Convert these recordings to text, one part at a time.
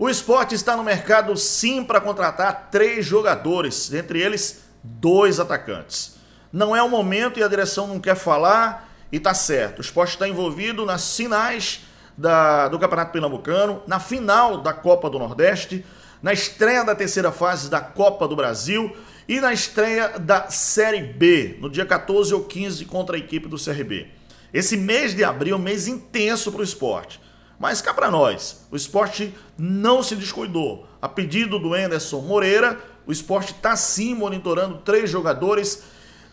O Sport está no mercado sim para contratar 3 jogadores, entre eles 2 atacantes. Não é o momento e a direção não quer falar e tá certo. O Sport está envolvido nas finais do Campeonato Pernambucano, na final da Copa do Nordeste, na estreia da terceira fase da Copa do Brasil e na estreia da Série B, no dia 14 ou 15 contra a equipe do CRB. Esse mês de abril é um mês intenso para o Sport. Mas cá para nós, o Sport não se descuidou. A pedido do Enderson Moreira, o Sport está sim monitorando 3 jogadores,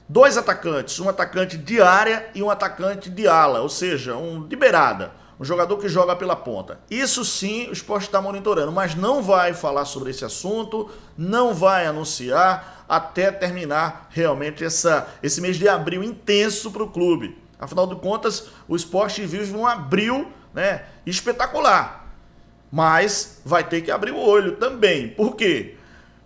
2 atacantes, um atacante de área e um atacante de ala, ou seja, um de beirada, um jogador que joga pela ponta. Isso sim o Sport está monitorando, mas não vai falar sobre esse assunto, não vai anunciar até terminar realmente esse mês de abril intenso para o clube. Afinal de contas, o Sport vive um abril, né, espetacular, mas vai ter que abrir o olho também. Por quê?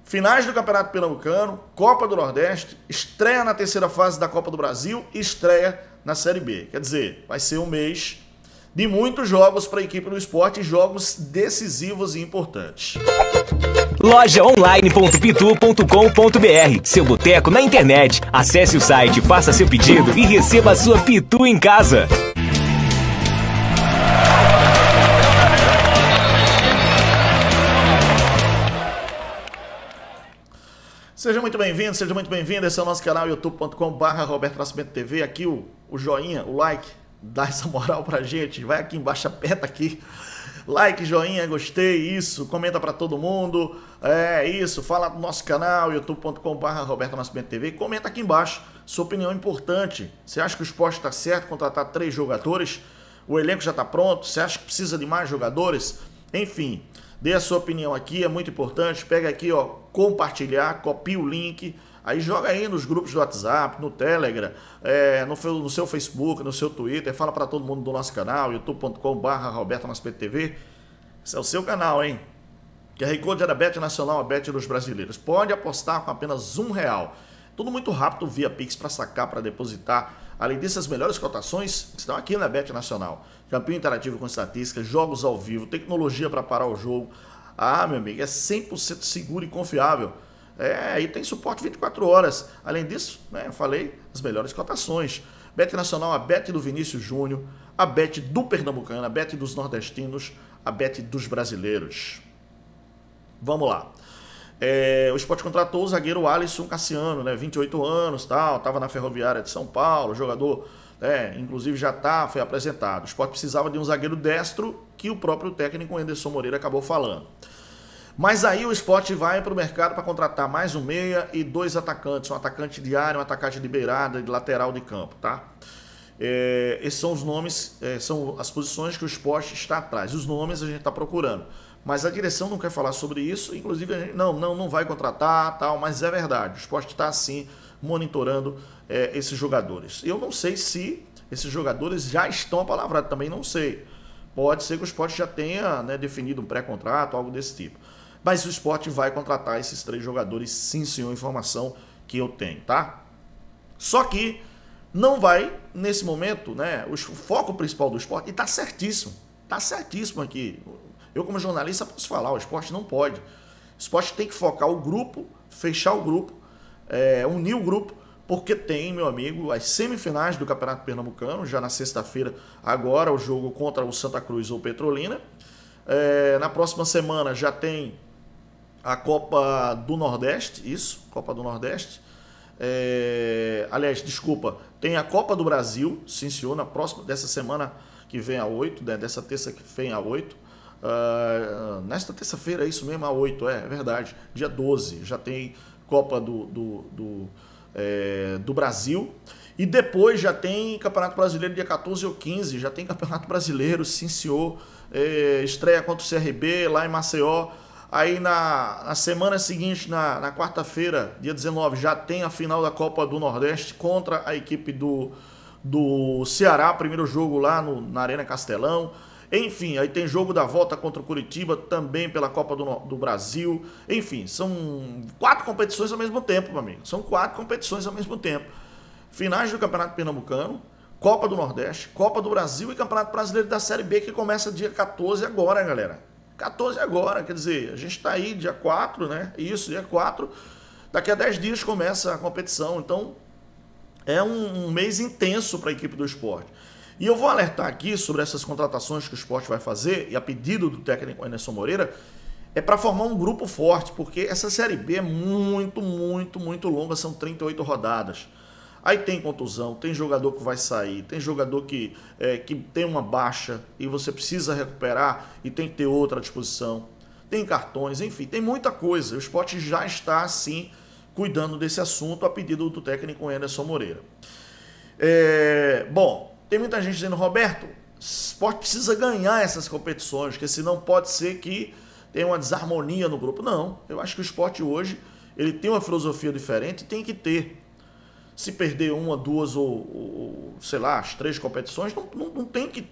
Finais do Campeonato Pernambucano, Copa do Nordeste, estreia na terceira fase da Copa do Brasil e estreia na Série B. Quer dizer, vai ser um mês de muitos jogos para a equipe do Sport, jogos decisivos e importantes. Lojaonline.pitu.com.br, seu boteco na internet. Acesse o site, faça seu pedido e receba a sua Pitu em casa. Seja muito bem-vindo, seja muito bem-vinda. Esse é o nosso canal youtube.com.br. Aqui o joinha, o like, dá essa moral pra gente. Vai aqui embaixo, aperta aqui. Like, joinha, gostei, isso. Comenta pra todo mundo. É isso, fala do nosso canal youtube.com.br. Comenta aqui embaixo, sua opinião é importante. Você acha que o Sport tá certo contratar 3 jogadores? O elenco já tá pronto? Você acha que precisa de mais jogadores? Enfim, dê a sua opinião aqui, é muito importante. Pega aqui, ó, compartilhar, copia o link, aí joga aí nos grupos do WhatsApp, no Telegram, no seu Facebook, no seu Twitter, fala para todo mundo do nosso canal, youtube.com.br. Esse é o seu canal, hein? QR Code da Bet Nacional, a Bet dos brasileiros. Pode apostar com apenas R$1. Tudo muito rápido via Pix para sacar, para depositar. Além disso, as melhores cotações estão aqui na Bet Nacional. Campeão interativo com estatísticas, jogos ao vivo, tecnologia para parar o jogo. Ah, meu amigo, é 100% seguro e confiável. É, e tem suporte 24 horas. Além disso, né, eu falei, as melhores cotações. Bet Nacional, a Bet do Vinícius Júnior, a Bet do Pernambucano, a Bet dos nordestinos, a Bet dos brasileiros. Vamos lá. O Sport contratou o zagueiro Alisson Cassiano, né, 28 anos, estava na Ferroviária de São Paulo, jogador, inclusive foi apresentado. O Sport precisava de um zagueiro destro, que o próprio técnico Enderson Moreira acabou falando. Mas aí o Sport vai para o mercado para contratar mais um meia e 2 atacantes, um atacante de área, um atacante de beirada, de lateral de campo, tá? Esses são os nomes, são as posições que o Sport está atrás. Os nomes a gente está procurando. Mas a direção não quer falar sobre isso, inclusive a gente não vai contratar, tal, mas é verdade, o Sport está assim monitorando esses jogadores. Eu não sei se esses jogadores já estão apalavrados, também não sei. Pode ser que o Sport já tenha, né, definido um pré-contrato, algo desse tipo. Mas o Sport vai contratar esses 3 jogadores, sim senhor, informação que eu tenho, tá? Só que não vai, nesse momento, né, o foco principal do Sport, e tá certíssimo aqui. Eu, como jornalista, posso falar, o Sport não pode. O Sport tem que focar o grupo, fechar o grupo, unir o grupo, porque tem, meu amigo, as semifinais do Campeonato Pernambucano, já na sexta-feira, agora, o jogo contra o Santa Cruz ou Petrolina. Na próxima semana já tem a Copa do Nordeste, isso, Copa do Nordeste. Aliás, desculpa, tem a Copa do Brasil, sim senhor, na próxima, dessa semana que vem a 8, né, dessa terça que vem a 8. Nesta terça-feira, é isso mesmo, a 8, é verdade, dia 12, já tem Copa do Brasil, e depois já tem Campeonato Brasileiro dia 14 ou 15, já tem Campeonato Brasileiro, sim senhor, estreia contra o CRB lá em Maceió, aí na semana seguinte, na quarta-feira, dia 19, já tem a final da Copa do Nordeste contra a equipe do Ceará, primeiro jogo lá na Arena Castelão. Enfim, aí tem jogo da volta contra o Coritiba, também pela Copa do Brasil. Enfim, são 4 competições ao mesmo tempo, meu amigo. São 4 competições ao mesmo tempo. Finais do Campeonato Pernambucano, Copa do Nordeste, Copa do Brasil e Campeonato Brasileiro da Série B, que começa dia 14 agora, galera. 14 agora, quer dizer, a gente está aí dia 4, né? Isso, dia 4. Daqui a 10 dias começa a competição, então é um mês intenso para a equipe do Sport. E eu vou alertar aqui sobre essas contratações que o Sport vai fazer, e a pedido do técnico Enderson Moreira, é para formar um grupo forte, porque essa Série B é muito longa, são 38 rodadas. Aí tem contusão, tem jogador que vai sair, tem jogador que tem uma baixa e você precisa recuperar e tem que ter outra à disposição. Tem cartões, enfim, tem muita coisa. O Sport já está, sim, cuidando desse assunto a pedido do técnico Enderson Moreira. Bom, tem muita gente dizendo, Roberto, o Sport precisa ganhar essas competições, porque senão pode ser que tenha uma desarmonia no grupo. Não, eu acho que o Sport hoje ele tem uma filosofia diferente e tem que ter. Se perder uma, duas ou sei lá, as 3 competições, não tem que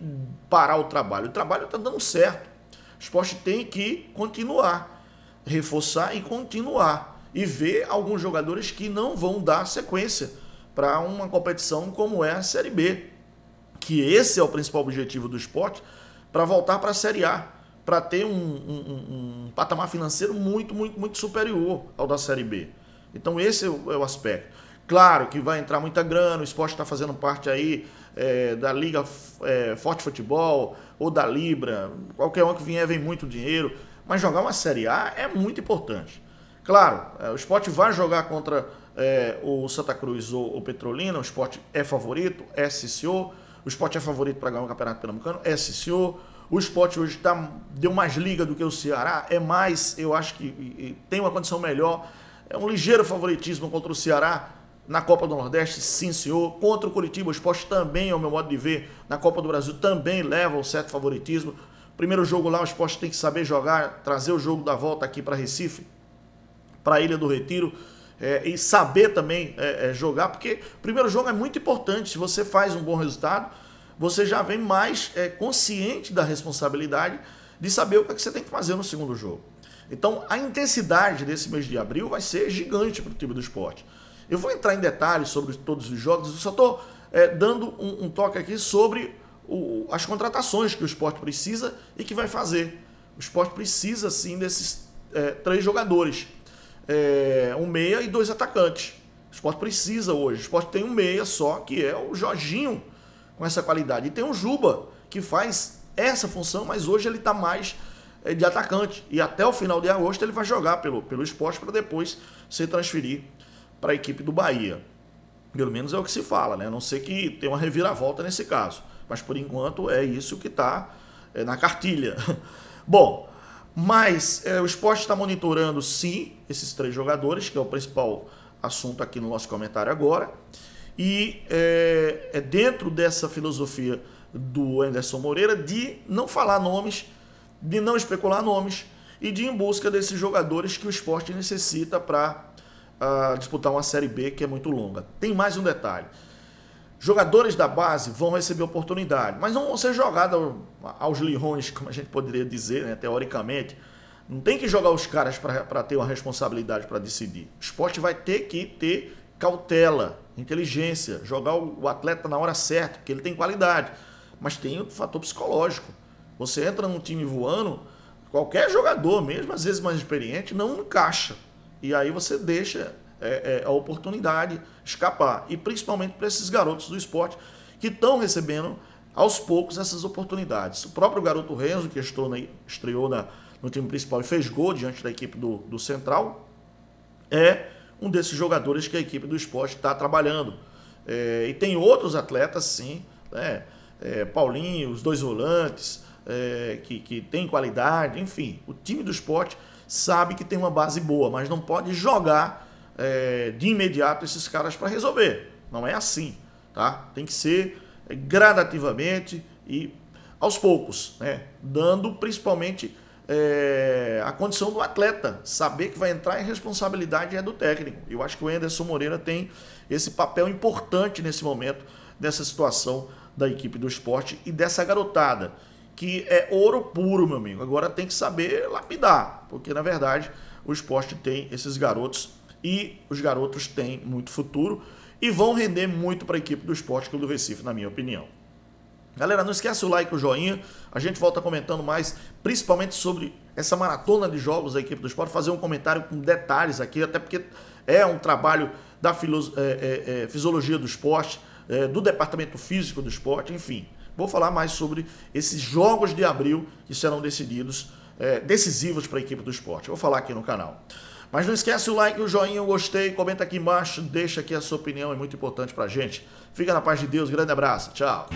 parar o trabalho. O trabalho está dando certo. O Sport tem que continuar, reforçar e continuar. E ver alguns jogadores que não vão dar sequência para uma competição como é a Série B. Que esse é o principal objetivo do Sport, para voltar para a Série A. Para ter um patamar financeiro muito superior ao da Série B. Então esse é o aspecto. Claro que vai entrar muita grana, o Sport está fazendo parte aí da Liga Forte Futebol ou da Libra, qualquer um que vier vem muito dinheiro, mas jogar uma Série A é muito importante. Claro, o Sport vai jogar contra o Santa Cruz ou o Petrolina, o Sport é favorito, é CCO, o Sport é favorito para ganhar o Campeonato Pernambucano, é CCO, o Sport hoje deu mais liga do que o Ceará, é mais, eu acho que tem uma condição melhor, é um ligeiro favoritismo contra o Ceará, na Copa do Nordeste, sim senhor. Contra o Coritiba, o Sport também, ao meu modo de ver, na Copa do Brasil também leva um certo favoritismo. Primeiro jogo lá, o Sport tem que saber jogar, trazer o jogo da volta aqui para Recife, para a Ilha do Retiro, e saber também jogar, porque o primeiro jogo é muito importante. Se você faz um bom resultado, você já vem mais consciente da responsabilidade de saber o que você tem que fazer no segundo jogo. Então, a intensidade desse mês de abril vai ser gigante para o time do Sport. Eu vou entrar em detalhes sobre todos os jogos, eu só estou dando um toque aqui sobre as contratações que o Sport precisa e que vai fazer. O Sport precisa, sim, desses 3 jogadores, um meia e 2 atacantes. O Sport precisa hoje, o Sport tem um meia só, que é o Jorginho, com essa qualidade. E tem o Juba, que faz essa função, mas hoje ele está mais de atacante. E até o final de agosto ele vai jogar pelo Sport para depois se transferir para a equipe do Bahia. Pelo menos é o que se fala, né? A não ser que tenha uma reviravolta nesse caso. Mas por enquanto é isso que está na cartilha. Bom, mas o Sport está monitorando sim esses 3 jogadores, que é o principal assunto aqui no nosso comentário agora. E é dentro dessa filosofia do Enderson Moreira de não falar nomes, de não especular nomes e de ir em busca desses jogadores que o Sport necessita para a disputar uma Série B que é muito longa. Tem mais um detalhe. Jogadores da base vão receber oportunidade, mas não vão ser jogados aos leões, como a gente poderia dizer, né? Teoricamente. Não tem que jogar os caras para ter uma responsabilidade para decidir. O Sport vai ter que ter cautela, inteligência, jogar o atleta na hora certa, porque ele tem qualidade. Mas tem o fator psicológico. Você entra num time voando, qualquer jogador, mesmo às vezes mais experiente, não encaixa. E aí você deixa a oportunidade escapar. E principalmente para esses garotos do Sport que estão recebendo aos poucos essas oportunidades. O próprio garoto Renzo, que estreou no time principal e fez gol diante da equipe do Central, é um desses jogadores que a equipe do Sport está trabalhando. E tem outros atletas, sim, né? Paulinho, os 2 volantes, que tem qualidade, enfim. O time do Sport sabe que tem uma base boa, mas não pode jogar de imediato esses caras para resolver. Não é assim, tá? Tem que ser gradativamente e aos poucos, né? Dando principalmente a condição do atleta, saber que vai entrar e a responsabilidade é do técnico. Eu acho que o Enderson Moreira tem esse papel importante nesse momento, nessa situação da equipe do Sport e dessa garotada, que é ouro puro, meu amigo. Agora tem que saber lapidar, porque na verdade o Sport tem esses garotos e os garotos têm muito futuro e vão render muito para a equipe do Sport Clube do Recife, na minha opinião. Galera, não esquece o like, o joinha. A gente volta comentando mais, principalmente sobre essa maratona de jogos da equipe do Sport, fazer um comentário com detalhes aqui, até porque é um trabalho da fisiologia do esporte, do departamento físico do esporte, enfim. Vou falar mais sobre esses jogos de abril que serão decididos, decisivos para a equipe do esporte. Vou falar aqui no canal. Mas não esquece o like, o joinha, o gostei, comenta aqui embaixo, deixa aqui a sua opinião, é muito importante pra gente. Fica na paz de Deus, grande abraço, tchau.